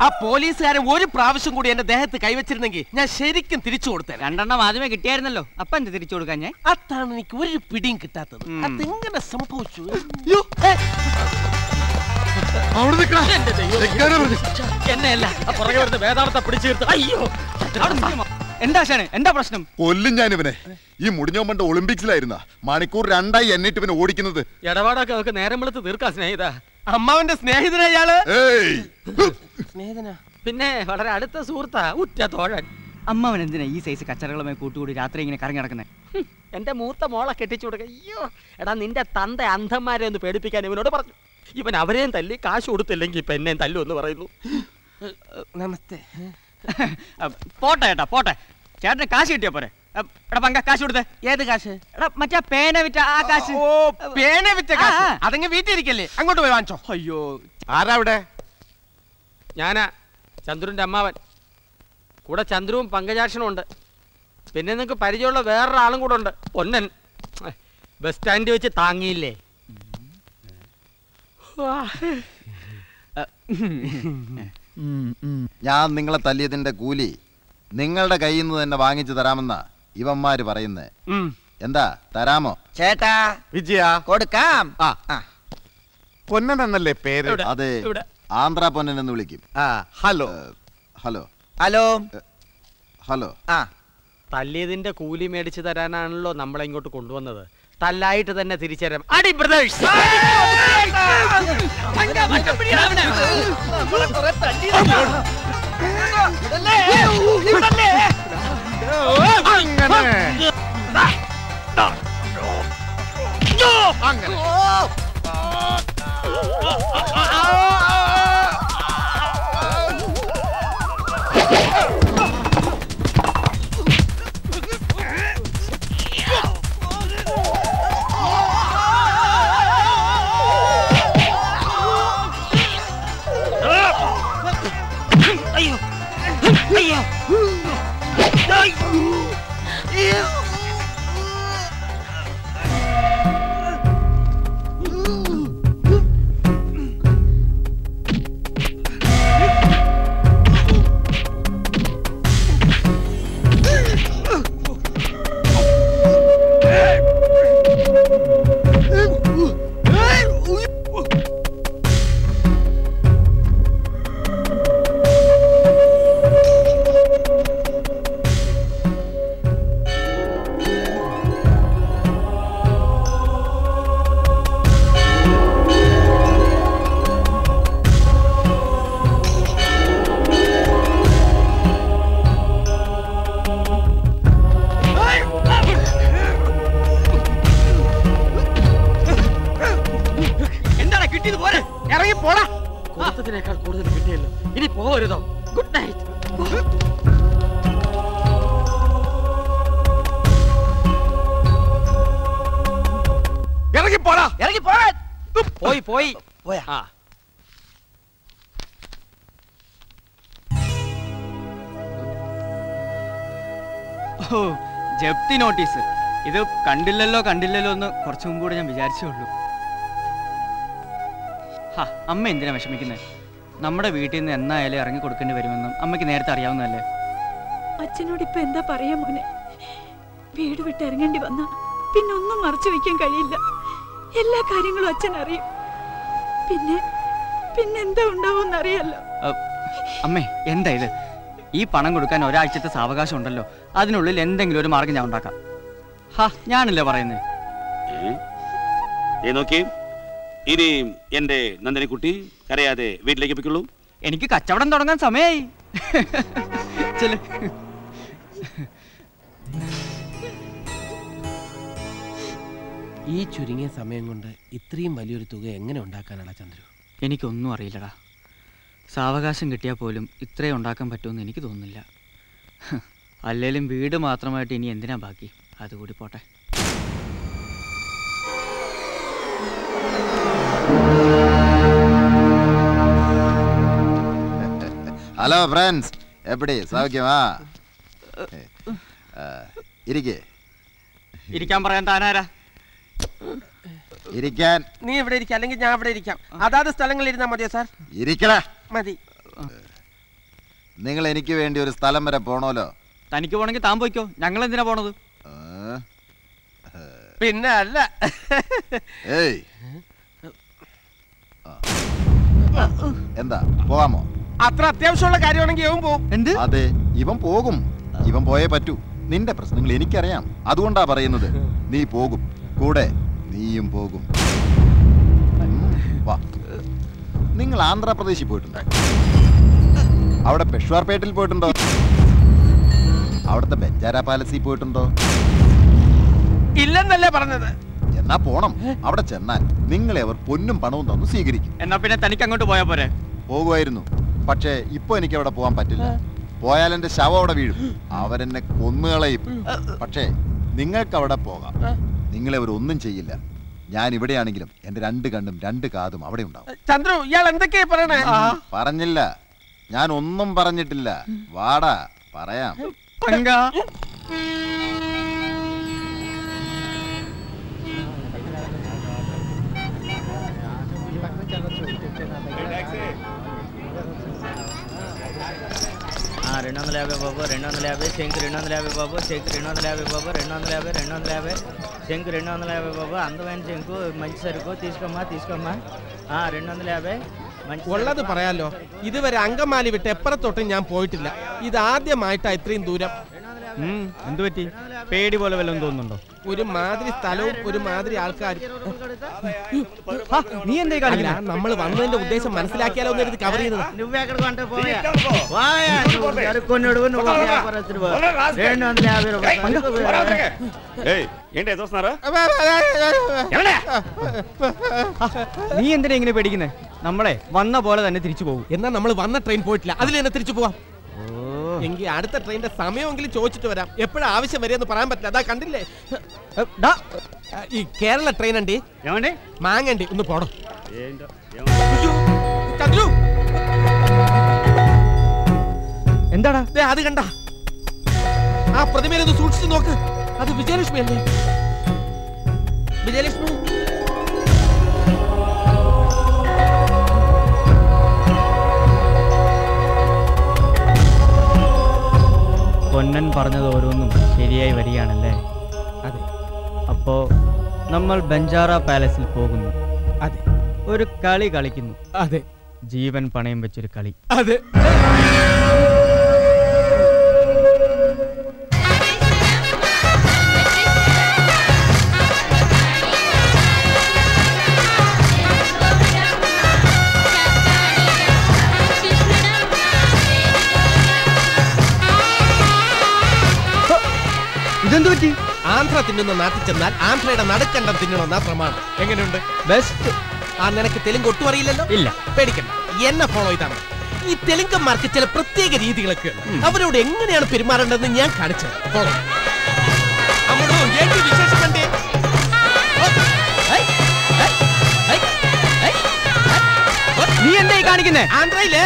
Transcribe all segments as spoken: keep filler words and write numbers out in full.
A police are a woody provision good and the head the Kayachinagi. Nasherik and Trichot and Namadim get Tiernello. Upon the Trichogana, Atanik, where you pidding Tatan. I think that some poacher. You out of the crash. Canella, forever the weather of the preacher. Endashane, end up Rustam. Only Janivane. You Mudinum and the Olympics Larina. Manico Randa and it even a woody canoe. Yadavaka can animal to Durkas Neda. Amount of snare, hey, Nedana. Pinay, what are the Surta? Would that order? Amount and then he says a Cataralameco to the gathering in a Karangan. And the Murta Mola Ketchup, you and an Inda Tanda Antamar and the Pedipic and even over even Avariant, I lick Ash would tell Linky Pen and I love Namaste Potter, Potter, Chad the Kashi Depper. Rabanga Kashi, the Yadakashi. Macha Pena with Akashi. Oh, Pena with the Kashi. I think a bit. I'm going to lunch. Oh, you are out Yana Chandrun Damavat. What a Chandrum Pangajan under Penanaco Parijola, where Alango under Ponan. Best stand which a tangile. Yan Ningla Talit in the Guli. Ningle the Gainu and the Wangi to the Ramana. Even my river in there. Yenda, Taramo. Cheta, Vijia, go to camp. Ah, Ponan and the Leper, are they? Andra Ponan and Uliki. Ah, hello. Hello. Hello. Hello. Ah, Talit in the Guli made each other and low numbering go to Kundwana. Talite than a theatre. Adi brothers! I'm notice. This is a candilello, candilello, and a fortune good and bizarre show. Ha, I'm in the machine. Number of waiting and I are in Kurkan. I'm making air Tariana. I cannot depend the Pariamone. Paid with Terran and Divana. Pinon no Marchovican Kalila. Yella carrying Lachanari. Pinne Pinan down down Ariella. Ame, end either. E Panangurukan or I checked the Savagas on the low. I don't really end and go to market down. Ha, Yan Levarene. Enoki, Idi, Yende, Nandanikuti, Karea, the Wait Lake Piccolo, and you catch out on the guns. Amay each shooting is a man under it three maluri to gang and on Dakana Chandra. Enico no arilla Savagas and Gitia Polum, it three on Dakam Patun, and Nikidonilla. I'll let him be the Matramatini and then a buggy. That's a good reporter. Hello, friends. Everybody, how are you? Irige. Irige, I'm going to go. ഇരിക്കാൻ നീ ഇവിടെ ഇരിക്ക അല്ലെങ്കിൽ ഞാൻ ഇവിടെ ഇരിക്കാം അതാത് സ്ഥലങ്ങളിൽ ഇരുന്നാ മതിയോ സാർ ഇരിക്കടാ മതി നിങ്ങൾ എനിക്ക് വേണ്ടി ഒരു സ്ഥലം വരെ പോണോലോ തനിക്ക് പോണെങ്കിൽ താൻ പോയിക്കോ ഞങ്ങൾ എന്തിനാ പോണത് പിന്നെ അല്ല ഏയ് എന്താ പോവാമോ അത്ര അത്യാവശ്യമുള്ള കാര്യമാണെങ്കിൽ ഇവൻ പോകും എന്ത് അതെ ഇവൻ പോകും ഇവൻ പോയേ പറ്റൂ നിന്റെ പ്രശ്നങ്ങൾ എനിക്കറിയാം അതുകൊണ്ടാ പറയുന്നത് നീ പോകും കൂടെ നീയും പോകും വാ നിങ്ങൾ ആന്ധ്രാപ്രദേശിൽ പോയിട്ടുണ്ടോ അവിടെ പെഷ്വാർപേട്ടിൽ പോയിട്ടുണ്ടോ അവിടുത്തെ ബെഞ്ചാര പാലസിൽ പോയിട്ടുണ്ടോ ഇല്ലെന്നല്ലേ പറഞ്ഞത് എന്നാ പോണം അവിടെ ചെന്നാൽ നിങ്ങളെ അവർ പൊന്നും പണവും തന്നു സ്വീകരിക്കും എന്നാ പിന്നെ തനിക്ക് അങ്ങോട്ട് പോയാ പോരെ പോകുമായിരുന്നു പക്ഷേ ഇപ്പൊ എനിക്ക് അവിടെ പോകാൻ പറ്റില്ല പോയാൽ എന്റെ ശവം അവിടെ വീഴും അവരെന്നെ കൊന്നുകളയും പക്ഷേ നിങ്ങൾക്ക് അവിടെ പോകാം നിങ്ങളെ ഒന്നും ചെയ്യില്ല ഞാൻ ഇവിടെയാണെങ്കിലും എന്റെ രണ്ട് കണ്ണും രണ്ട് കാതും അവിടെ ഉണ്ടാവും ചന്ദ്രു ഇയാൾ എന്തൊക്കെയാ പറയണേ പറഞ്ഞില്ല ഞാൻ ഒന്നും പറഞ്ഞിട്ടില്ല വാടാ പറയാം రెండు వందల యాభై బాబు రెండు వందల యాభై శంకు రెండు వందల యాభై బాబు శంకు రెండు వందల యాభై బాబు రెండు వందల యాభై రెండు వందల యాభై శంకు రెండు వందల యాభై బాబు అందమైన శంకు మంచి సరుకు తీసుకోమ్మా తీసుకోమ్మా రెండు వందల యాభై ഉള്ളത് പറയാലോ ഇതുവരെ അങ്കമാലി വിട്ട് എപ്പുറത്തോട്ടും ഞാൻ പോയിട്ടില്ല ഇതാദ്യമായിട്ടാ ഇത്രയും ദൂരം എന്തുപറ്റി പേടി പോലെ വല്ലതും തോന്നുന്നുണ്ടോ ഒരു മാതിരി സ്ഥലവും ഒരു മാതിരി ആൾക്കാരും നീ എന്തായി കാണില്ല നമ്മൾ വന്നതിന്റെ ഉദ്ദേശം മനസ്സിലാക്കിയാലോ എന്ന് കവർ ചെയ്തത് നീ എന്തിനാ ഇങ്ങനെ പേടിക്കുന്നേ നമ്മളെ വന്ന പോലെ തന്നെ തിരിച്ചു പോകും എന്നാ നമ്മൾ വന്ന ട്രെയിൻ പോയിട്ടില്ല അതിൽ തന്നെ തിരിച്ചു പോവാം എങ്കിൽ അടുത്ത ട്രെയിനിന്റെ സമയമെങ്കിലും ചോദിച്ചിട്ട് വരാം എപ്പോഴാണ് ആവശ്യം വരെയെന്ന് പറയാൻ പറ്റില്ല അതാ കണ്ടില്ലേ ഈ കേരള ട്രെയിൻ ഉണ്ട് മാങ്ങണ്ടി ഒന്ന് പോടോ എന്താടാ അത് കണ്ട ആ പ്രതിമയിൽ ഒന്ന് സൂക്ഷിച്ചു നോക്ക് അത് വിജയലക്ഷ്മി അല്ലേ വിജയലക്ഷ്മി പൊന്നൻ പറഞ്ഞത് ഓരോന്നും ശരിയായി വരികയാണല്ലേ അതെ അപ്പോൾ നമ്മൾ ബെഞ്ചാറ പാലസിൽ പോകുന്നു അതെ ഒരു കളി കളിക്കുന്നു അതെ ജീവൻ പണയം വെച്ചൊരു കളി അതെ ഇതെന്ത് പറ്റി ആന്ധ്ര തിന്നുന്ന നാട്ടിൽ ചെന്നാൽ ആന്ധ്രയുടെ നടുക്കണ്ടം തിന്നണമെന്നാ പ്രമാണം എങ്ങനെയുണ്ട് ബെസ്റ്റ് ആ നിനക്ക് തെലുങ്ക് ഒട്ടും അറിയില്ലല്ലോ ഇല്ല പേടിക്കണ്ട എന്നെ ഫോളോ ചെയ്താണ് ഈ തെലുങ്കന്മാർക്ക് ചില പ്രത്യേക രീതികളൊക്കെ അവരോട് എങ്ങനെയാണ് പെരുമാറേണ്ടതെന്ന് ഞാൻ കാണിച്ചത് ഫോളോ നീ എന്തായി കാണിക്കുന്നേ ആന്ധ്രയില്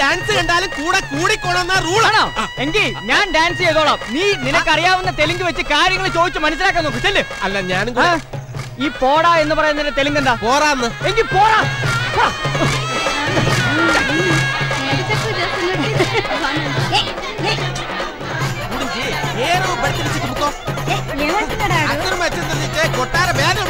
ഡാൻസ് കണ്ടാലും കൂടെ കൂടിക്കോളാം റൂളാണോ എങ്കിൽ ഞാൻ ഡാൻസ് ചെയ്തോളാം നീ നിനക്കറിയാവുന്ന തെലുങ്ക് വെച്ച് കാര്യങ്ങൾ ചോദിച്ചു മനസ്സിലാക്കാൻ നോക്കില്ലേ അല്ല ഞാനും ഈ പോടാ എന്ന് പറയുന്നതിന്റെ തെലുങ്ക് എന്താ പോറാന്ന് എങ്കിൽ പോറാ കൊട്ടാര ബാഗ്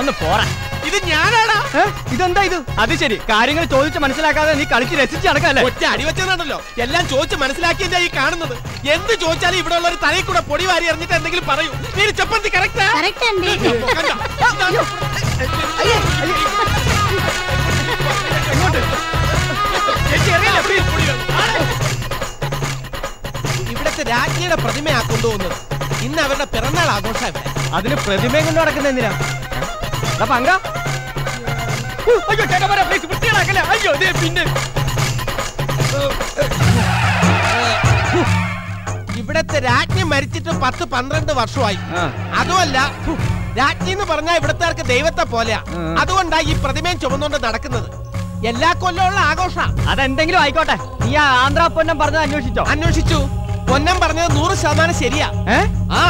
ഒന്ന് പോരാ ഇത് ഞാനാടാ ഇതെന്താ ഇത് അത് ശരി കാര്യങ്ങൾ ചോദിച്ച് മനസ്സിലാക്കാതെ നീ കളിച്ച് രസിച്ച് നടക്കാല്ലേ ഒറ്റ അടിവെച്ചതാണല്ലോ എല്ലാം ചോദിച്ച് മനസ്സിലാക്കിയതാ ഈ കാണുന്നത് എന്ത് ചോദിച്ചാലും ഇവിടെ ഉള്ള ഒരു തലയിൽ കൂടെ പൊടി വാരി എറിഞ്ഞിട്ട് എന്തെങ്കിലും പറയൂ നീ ചപ്പന്തി കറക്റ്റാ ഇവിടത്തെ രാജ്ഞിയുടെ പ്രതിമയാ കൊണ്ടുപോകുന്നത് ഇന്ന് അവരുടെ പിറന്നാൾ ആഘോഷം അതിന് പ്രതിമയും കൊണ്ട് നടക്കുന്ന എന്തിനാ പങ്ക അയ്യോ ചേട്ടാ വൃത്തികളാക്കല്ലേ അയ്യോ ദേ പിന്നെ ഇവിടത്തെ രാജ്ഞി മരിച്ചിട്ട് പത്ത് പന്ത്രണ്ട് വർഷമായി അതുമല്ല രാജ്ഞി എന്ന് പറഞ്ഞാൽ ഇവിടത്തേർക്ക് ദൈവത്തെ പോലെയാ അതുകൊണ്ടാ ഈ പ്രതിമയും ചുമന്നുകൊണ്ട് നടക്കുന്നത് എല്ലാ കൊല്ലമുള്ള ആഘോഷ അതെന്തെങ്കിലും ആയിക്കോട്ടെ നീ ആന്ധ്രാ പൊന്നം പറഞ്ഞത് അന്വേഷിച്ചോ അന്വേഷിച്ചു പൊന്നം പറഞ്ഞത് നൂറ് ശതമാനം ശരിയാ. ആ